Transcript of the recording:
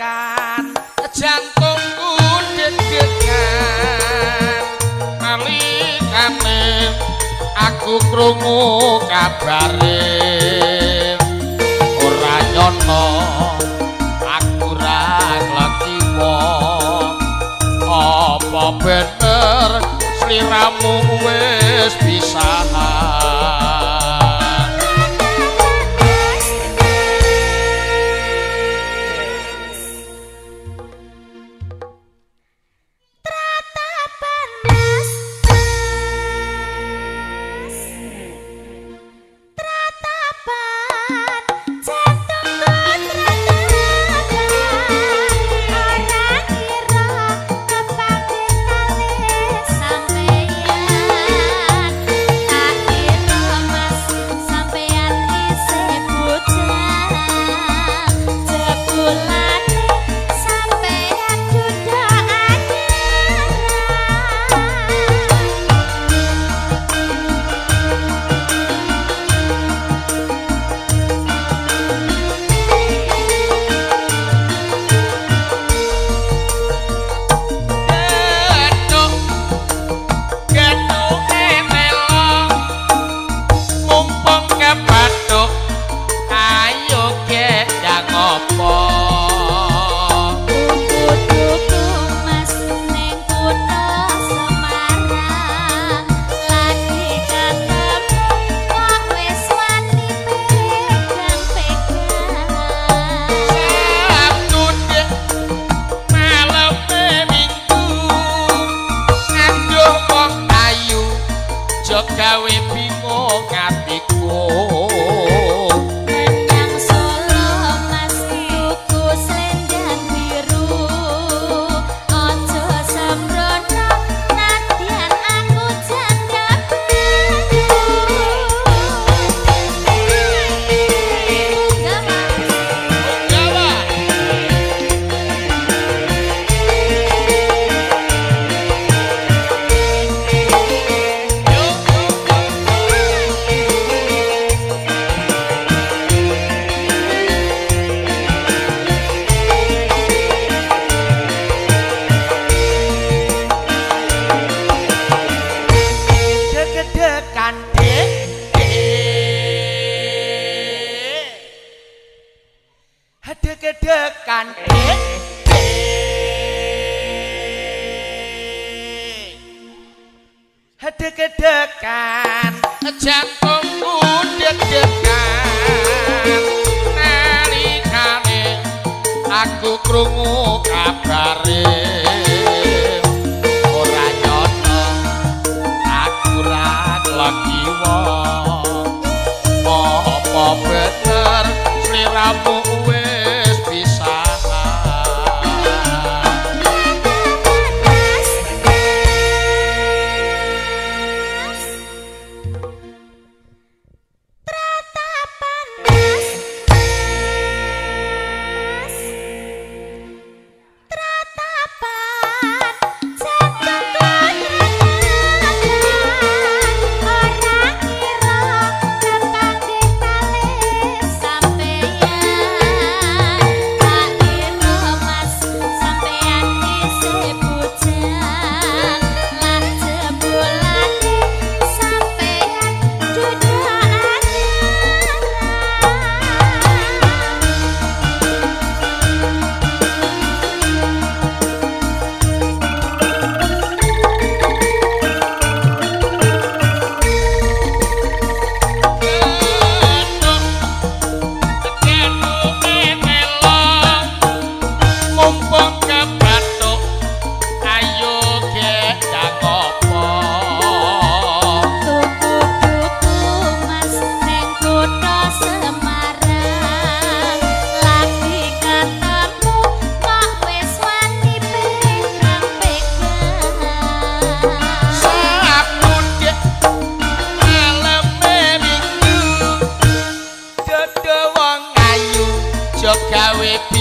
deg-degan, jantungku deg-degan, nalikane aku krungu kabare ora nyono aku ra nglati wong apa bener sliramu wis pisahan. Deg-degan, jantungku deg-degan, nalikane aku krungu kabare ora nyono aku ra lagi wong apa bener sliramu wis pisah. Gawe